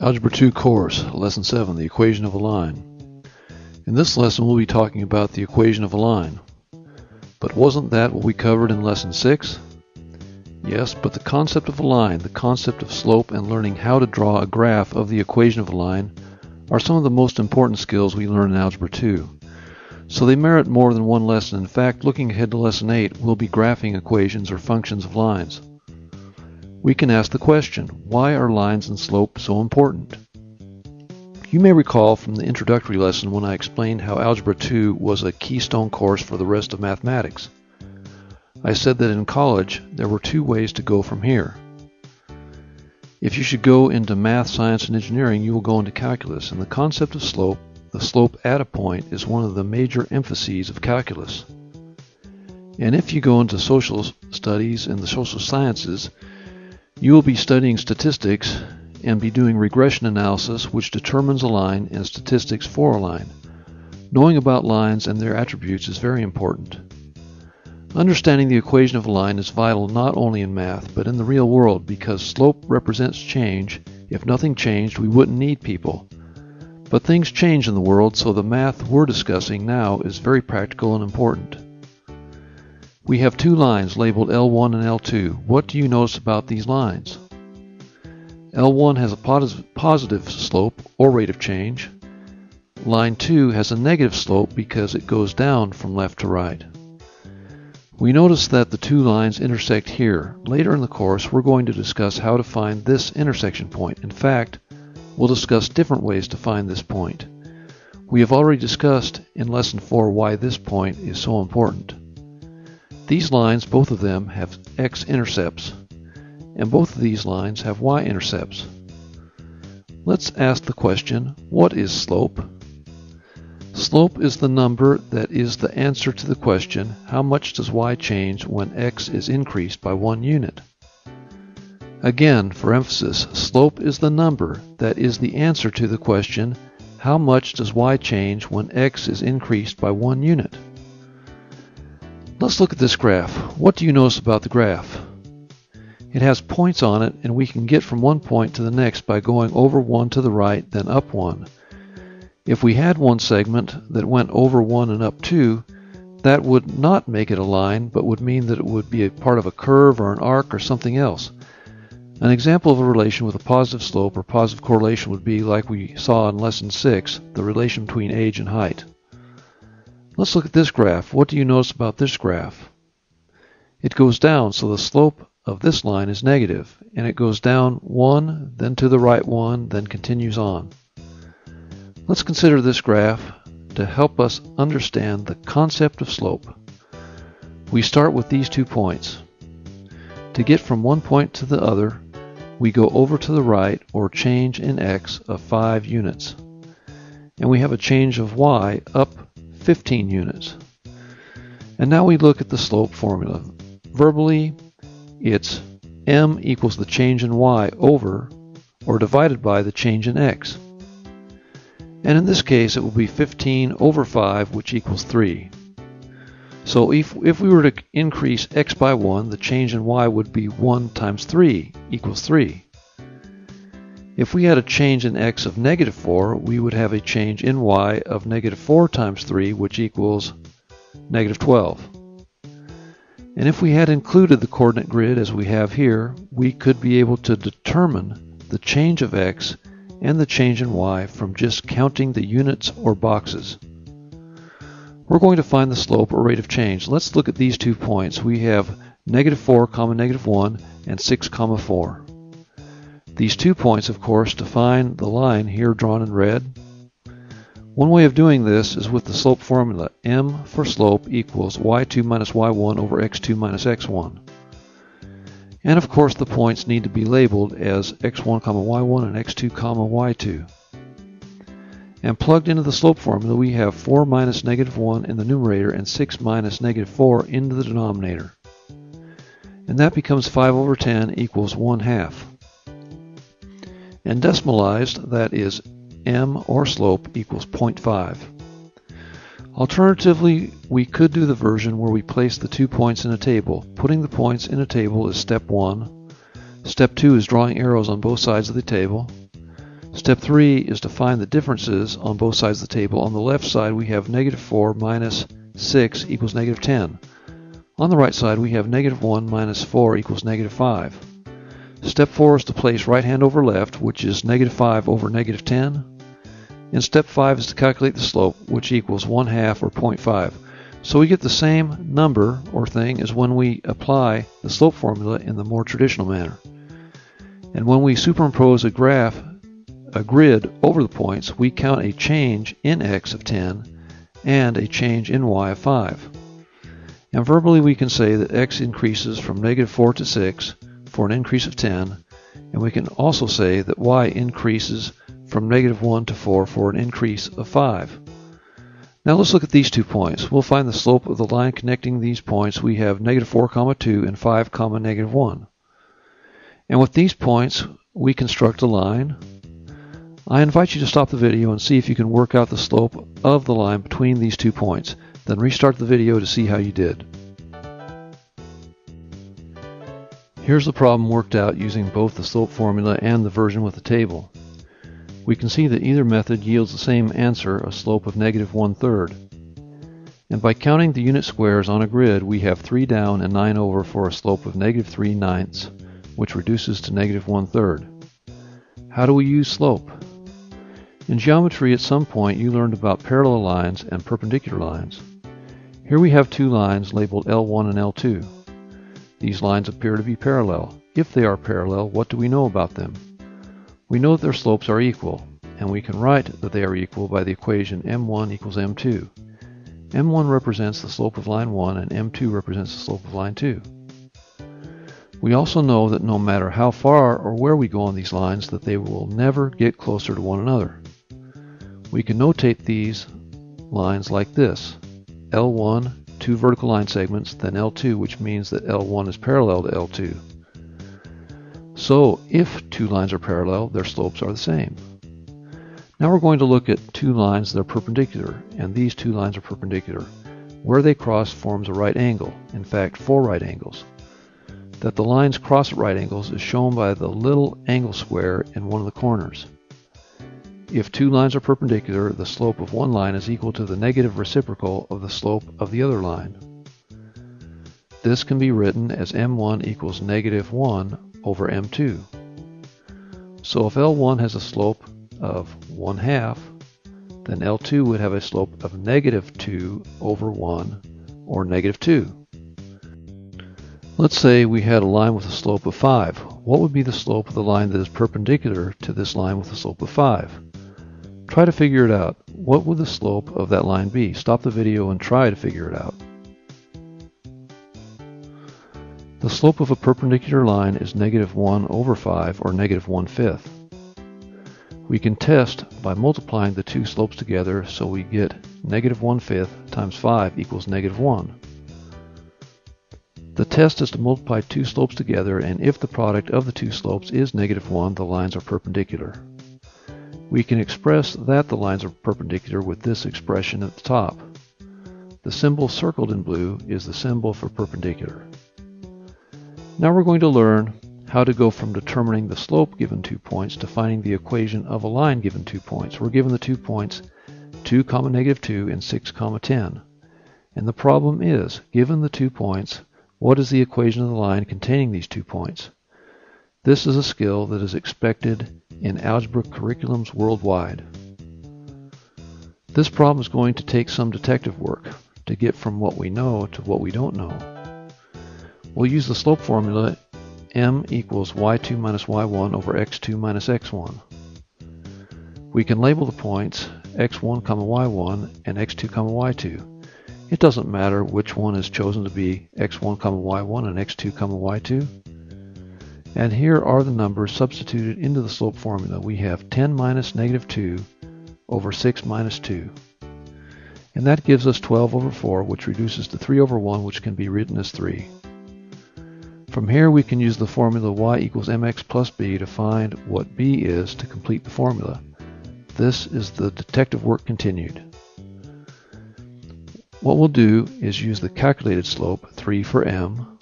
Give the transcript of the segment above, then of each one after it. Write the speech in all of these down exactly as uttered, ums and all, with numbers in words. Algebra two course, Lesson seven, the equation of a line. In this lesson we'll be talking about the equation of a line. But wasn't that what we covered in Lesson six? Yes, but the concept of a line, the concept of slope, and learning how to draw a graph of the equation of a line are some of the most important skills we learn in Algebra two. So they merit more than one lesson. In fact, looking ahead to Lesson eight, we'll be graphing equations or functions of lines. We can ask the question, why are lines and slope so important? You may recall from the introductory lesson when I explained how Algebra two was a keystone course for the rest of mathematics. I said that in college there were two ways to go from here. If you should go into math, science, and engineering, you will go into calculus, and the concept of slope, the slope at a point, is one of the major emphases of calculus. And if you go into social studies and the social sciences, you will be studying statistics and be doing regression analysis, which determines a line, and statistics for a line. Knowing about lines and their attributes is very important. Understanding the equation of a line is vital not only in math but in the real world, because slope represents change. If nothing changed, we wouldn't need people. But things change in the world, so the math we're discussing now is very practical and important. We have two lines labeled L one and L two. What do you notice about these lines? L one has a positive slope, or rate of change. Line two has a negative slope because it goes down from left to right. We notice that the two lines intersect here. Later in the course, we're going to discuss how to find this intersection point. In fact, we'll discuss different ways to find this point. We have already discussed in Lesson four why this point is so important. These lines, both of them, have x-intercepts, and both of these lines have y-intercepts. Let's ask the question, what is slope? Slope is the number that is the answer to the question, how much does y change when x is increased by one unit? Again, for emphasis, slope is the number that is the answer to the question, how much does y change when x is increased by one unit? Let's look at this graph. What do you notice about the graph? It has points on it, and we can get from one point to the next by going over one to the right, then up one. If we had one segment that went over one and up two, that would not make it a line, but would mean that it would be a part of a curve or an arc or something else. An example of a relation with a positive slope or positive correlation would be, like we saw in Lesson six, the relation between age and height. Let's look at this graph. What do you notice about this graph? It goes down, so the slope of this line is negative, and it goes down one, then to the right one, then continues on. Let's consider this graph to help us understand the concept of slope. We start with these two points. To get from one point to the other, we go over to the right, or change in x of five units. And we have a change of y up fifteen units. And now we look at the slope formula. Verbally, it's m equals the change in y over, or divided by, the change in x. And in this case, it will be fifteen over five, which equals three. So if, if we were to increase x by one, the change in y would be one times three equals three. If we had a change in x of negative four, we would have a change in y of negative four times three, which equals negative twelve. And if we had included the coordinate grid as we have here, we could be able to determine the change of x and the change in y from just counting the units or boxes. We're going to find the slope or rate of change. Let's look at these two points. We have negative four, negative one, and six, four. These two points, of course, define the line here drawn in red. One way of doing this is with the slope formula. M for slope equals y two minus y one over x two minus x one. And of course the points need to be labeled as x one, y one and x two, y two. And plugged into the slope formula, we have four minus negative one in the numerator and six minus negative four into the denominator. And that becomes five over ten equals one half. And decimalized, that is m or slope equals zero point five. Alternatively, we could do the version where we place the two points in a table. Putting the points in a table is step one. Step two is drawing arrows on both sides of the table. Step three is to find the differences on both sides of the table. On the left side, we have negative four minus six equals negative ten. On the right side, we have negative one minus four equals negative five. Step four is to place right hand over left, which is negative five over negative ten. And step five is to calculate the slope, which equals one half or zero point five. So we get the same number or thing as when we apply the slope formula in the more traditional manner. And when we superimpose a graph, a grid over the points, we count a change in x of ten and a change in y of five. And verbally we can say that x increases from negative four to six for an increase of ten, and we can also say that y increases from negative one to four for an increase of five. Now let's look at these two points. We'll find the slope of the line connecting these points. We have negative four, two and five, negative one. And with these points we construct a line. I invite you to stop the video and see if you can work out the slope of the line between these two points. Then restart the video to see how you did. Here's the problem worked out using both the slope formula and the version with the table. We can see that either method yields the same answer, a slope of negative one third. And by counting the unit squares on a grid, we have three down and nine over for a slope of negative three ninths, which reduces to negative one third. How do we use slope? In geometry, at some point you learned about parallel lines and perpendicular lines. Here we have two lines labeled L one and L two. These lines appear to be parallel. If they are parallel, what do we know about them? We know that their slopes are equal, and we can write that they are equal by the equation M one equals M two. M one represents the slope of line one, and M two represents the slope of line two. We also know that no matter how far or where we go on these lines, that they will never get closer to one another. We can notate these lines like this: L one, two vertical line segments, then L two, which means that L one is parallel to L two. So if two lines are parallel, their slopes are the same. Now we're going to look at two lines that are perpendicular, and these two lines are perpendicular. Where they cross forms a right angle, in fact four right angles. That the lines cross at right angles is shown by the little angle square in one of the corners. If two lines are perpendicular, the slope of one line is equal to the negative reciprocal of the slope of the other line. This can be written as M one equals negative one over M two. So if L one has a slope of one half, then L two would have a slope of negative two over one, or negative two. Let's say we had a line with a slope of five. What would be the slope of the line that is perpendicular to this line with a slope of five? Try to figure it out. What would the slope of that line be? Stop the video and try to figure it out. The slope of a perpendicular line is negative one over five, or negative one fifth. We can test by multiplying the two slopes together, so we get negative one fifth times five equals negative one. The test is to multiply two slopes together, and if the product of the two slopes is negative one, the lines are perpendicular. We can express that the lines are perpendicular with this expression at the top. The symbol circled in blue is the symbol for perpendicular. Now we're going to learn how to go from determining the slope given two points to finding the equation of a line given two points. We're given the two points two, negative two and six, ten. And the problem is, given the two points, what is the equation of the line containing these two points? This is a skill that is expected in algebra curriculums worldwide. This problem is going to take some detective work to get from what we know to what we don't know. We'll use the slope formula, m equals y two minus y one over x two minus x one. We can label the points x one, y one and x two, y two. It doesn't matter which one is chosen to be x one, y one and x two, y two. And here are the numbers substituted into the slope formula. We have ten minus negative two over six minus two. And that gives us twelve over four, which reduces to three over one, which can be written as three. From here we can use the formula y equals mx plus b to find what b is to complete the formula. This is the detective work continued. What we'll do is use the calculated slope, three for m.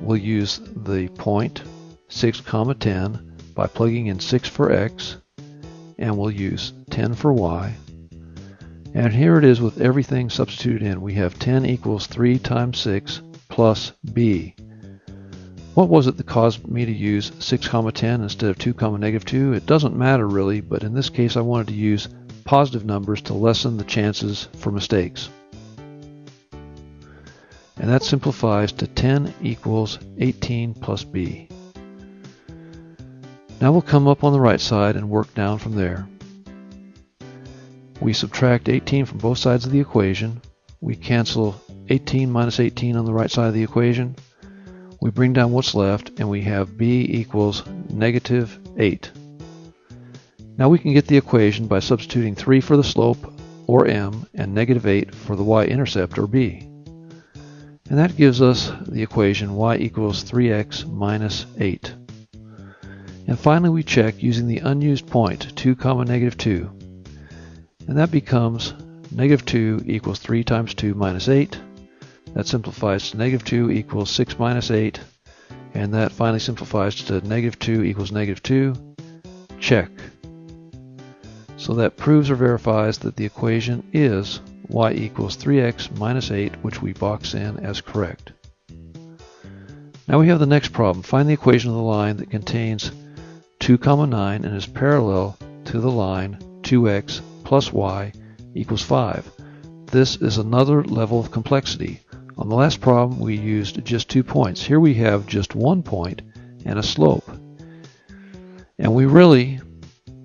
We'll use the point six, ten by plugging in six for x and we'll use ten for y. And here it is with everything substituted in. We have ten equals three times six plus b. What was it that caused me to use six comma ten instead of two comma negative two? It doesn't matter really, but in this case I wanted to use positive numbers to lessen the chances for mistakes. And that simplifies to ten equals eighteen plus b. Now we'll come up on the right side and work down from there. We subtract eighteen from both sides of the equation. We cancel eighteen minus eighteen on the right side of the equation. We bring down what's left, and we have b equals negative eight. Now we can get the equation by substituting three for the slope, or m, and negative eight for the y-intercept, or b. And that gives us the equation y equals three x minus eight. And finally we check using the unused point, two comma negative two. And that becomes negative two equals three times two minus eight. That simplifies to negative two equals six minus eight, and that finally simplifies to negative two equals negative two. Check. So that proves or verifies that the equation is y equals three x minus eight, which we box in as correct. Now we have the next problem. Find the equation of the line that contains two comma nine and is parallel to the line two x plus y equals five. This is another level of complexity. On the last problem we used just two points. Here we have just one point and a slope. And we really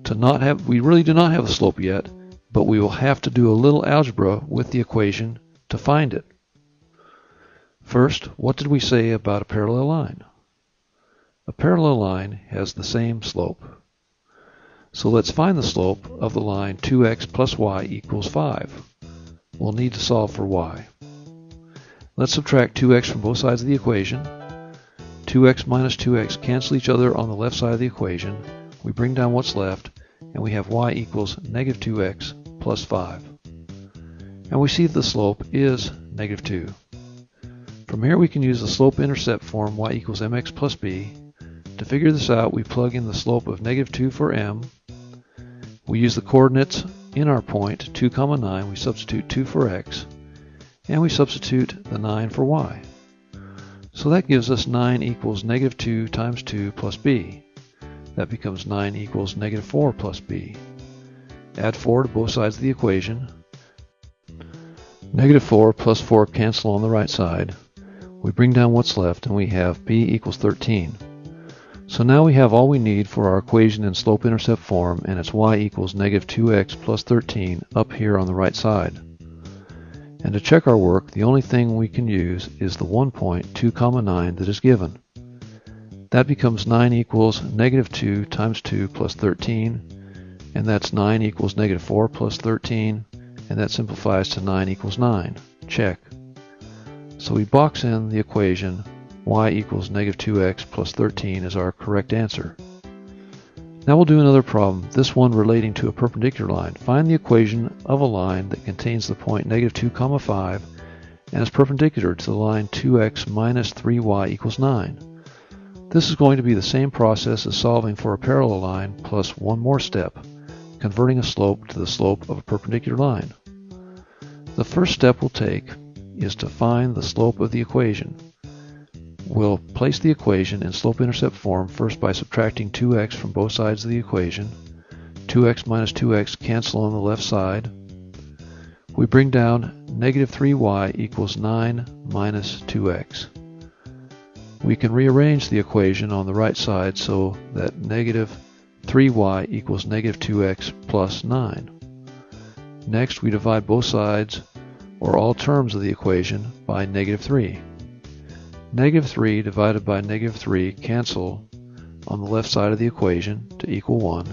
to not have we really do not have a slope yet, but we will have to do a little algebra with the equation to find it. First, what did we say about a parallel line? A parallel line has the same slope. So let's find the slope of the line two x plus y equals five. We'll need to solve for y. Let's subtract two x from both sides of the equation. two x minus two x cancel each other on the left side of the equation. We bring down what's left, and we have y equals negative two x plus five. And we see the slope is negative two. From here we can use the slope-intercept form y equals mx plus b. To figure this out, we plug in the slope of negative two for m. We use the coordinates in our point, two comma nine, we substitute two for x, and we substitute the nine for y. So that gives us nine equals negative two times two plus b. That becomes nine equals negative four plus b. Add four to both sides of the equation. Negative four plus four cancel on the right side. We bring down what's left, and we have b equals thirteen. So now we have all we need for our equation in slope-intercept form, and it's y equals negative two x plus thirteen up here on the right side. And to check our work, the only thing we can use is the one point, two comma nine, that is given. That becomes nine equals negative two times two plus thirteen, and that's nine equals negative four plus thirteen, and that simplifies to nine equals nine. Check. So we box in the equation y equals negative two x plus thirteen is our correct answer. Now we'll do another problem, this one relating to a perpendicular line. Find the equation of a line that contains the point negative two comma five and is perpendicular to the line two x minus three y equals nine. This is going to be the same process as solving for a parallel line plus one more step, converting a slope to the slope of a perpendicular line. The first step we'll take is to find the slope of the equation. We'll place the equation in slope-intercept form first by subtracting two x from both sides of the equation. two x minus two x cancel on the left side. We bring down negative three y equals nine minus two x. We can rearrange the equation on the right side so that negative three y equals negative two x plus nine. Next, we divide both sides, or all terms of the equation, by negative three. Negative three divided by negative three cancel on the left side of the equation to equal one.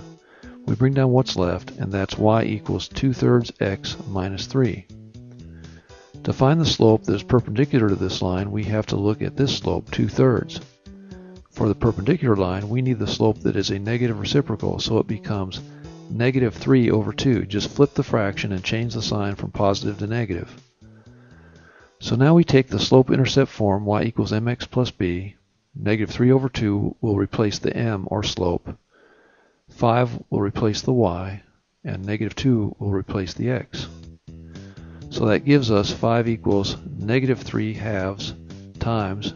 We bring down what's left, and that's y equals two-thirds x minus three. To find the slope that is perpendicular to this line, we have to look at this slope, two-thirds. For the perpendicular line, we need the slope that is a negative reciprocal, so it becomes negative three over two. Just flip the fraction and change the sign from positive to negative. So now we take the slope-intercept form y equals mx plus b. Negative three over two will replace the m, or slope. five will replace the y, and negative two will replace the x. So that gives us five equals negative three halves times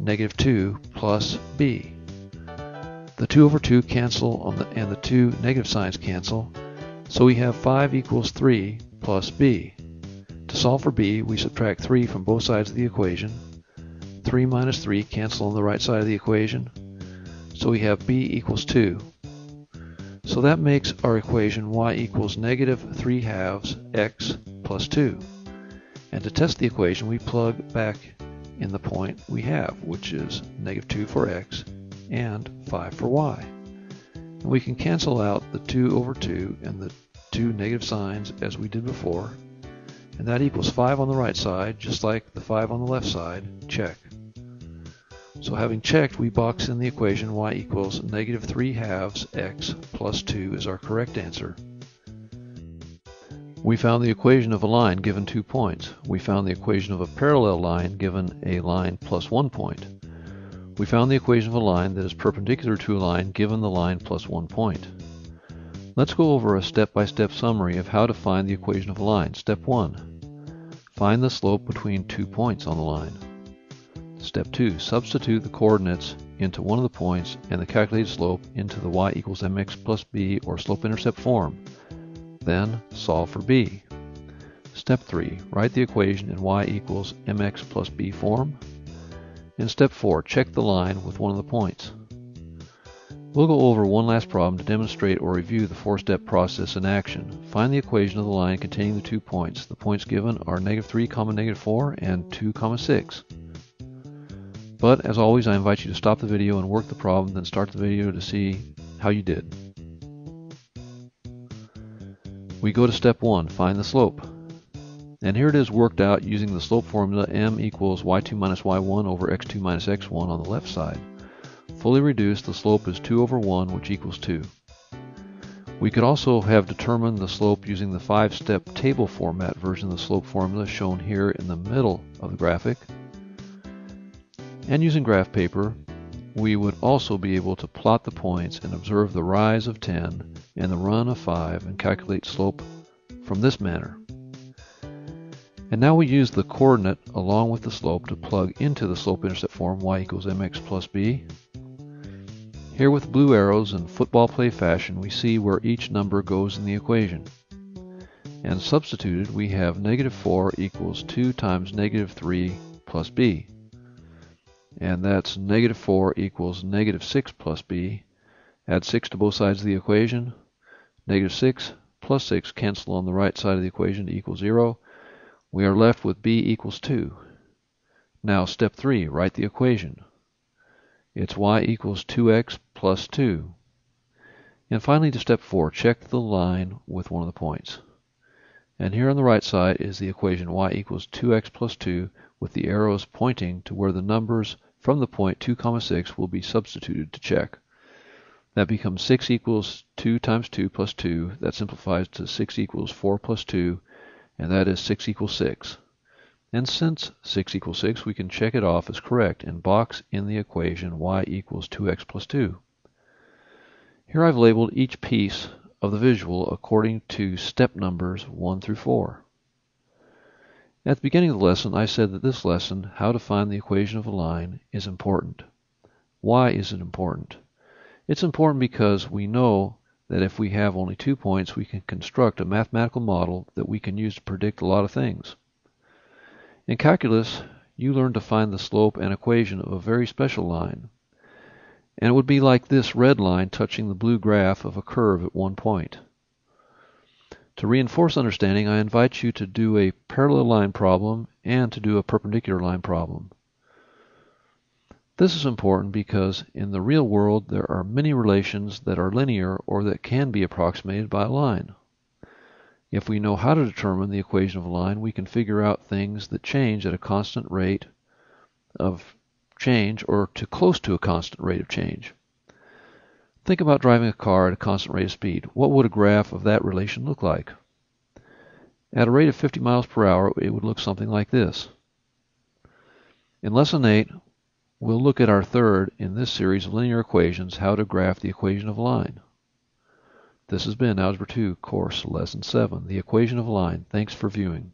negative two plus b. The two over two cancel on the, and the two negative signs cancel, so we have five equals three plus b. To solve for b, we subtract three from both sides of the equation. three minus three cancel on the right side of the equation, so we have b equals two. So that makes our equation y equals negative three halves x plus two. And to test the equation, we plug back in the point we have, which is negative two for x and five for y. And we can cancel out the two over two and the two negative signs as we did before, and that equals five on the right side, just like the five on the left side. Check. So having checked, we box in the equation y equals negative three halves x plus two is our correct answer. We found the equation of a line given two points. We found the equation of a parallel line given a line plus one point. We found the equation of a line that is perpendicular to a line given the line plus one point. Let's go over a step-by-step summary of how to find the equation of a line. Step one. Find the slope between two points on the line. Step two. Substitute the coordinates into one of the points and the calculated slope into the y equals mx plus b or slope-intercept form. Then solve for b. Step three, write the equation in y equals mx plus b form. And step four, check the line with one of the points. We'll go over one last problem to demonstrate or review the four-step process in action. Find the equation of the line containing the two points. The points given are negative three, negative four, and two, six. But as always, I invite you to stop the video and work the problem, then start the video to see how you did. We go to step one, find the slope. And here it is worked out using the slope formula m equals y two minus y one over x two minus x one on the left side. Fully reduced, the slope is two over one, which equals two. We could also have determined the slope using the five-step table format version of the slope formula shown here in the middle of the graphic. And using graph paper, we would also be able to plot the points and observe the rise of ten and the run of five and calculate slope from this manner. And now we use the coordinate along with the slope to plug into the slope-intercept form y equals mx plus b. Here with blue arrows in football play fashion, we see where each number goes in the equation. And substituted, we have negative four equals two times negative three plus b. And that's negative four equals negative six plus b. Add six to both sides of the equation. Negative six plus six cancel on the right side of the equation to equal zero. We are left with b equals two. Now step three, write the equation. It's y equals two x plus two. And finally to step four, check the line with one of the points. And here on the right side is the equation y equals two x plus two with the arrows pointing to where the numbers from the point two, six will be substituted to check. That becomes six equals two times two plus two. That simplifies to six equals four plus two, and that is six equals six. And since six equals six, we can check it off as correct and box in the equation y equals two x plus two. Here I've labeled each piece of the visual according to step numbers one through four. At the beginning of the lesson, I said that this lesson, how to find the equation of a line, is important. Why is it important? It's important because we know that if we have only two points, we can construct a mathematical model that we can use to predict a lot of things. In calculus, you learn to find the slope and equation of a very special line. And it would be like this red line touching the blue graph of a curve at one point. To reinforce understanding, I invite you to do a parallel line problem and to do a perpendicular line problem. This is important because in the real world there are many relations that are linear or that can be approximated by a line. If we know how to determine the equation of a line, we can figure out things that change at a constant rate of change or to close to a constant rate of change. Think about driving a car at a constant rate of speed. What would a graph of that relation look like? At a rate of fifty miles per hour, it would look something like this. In lesson eight, we'll look at our third in this series of linear equations, how to graph the equation of a line. This has been Algebra two Course Lesson seven, The Equation of Line. Thanks for viewing.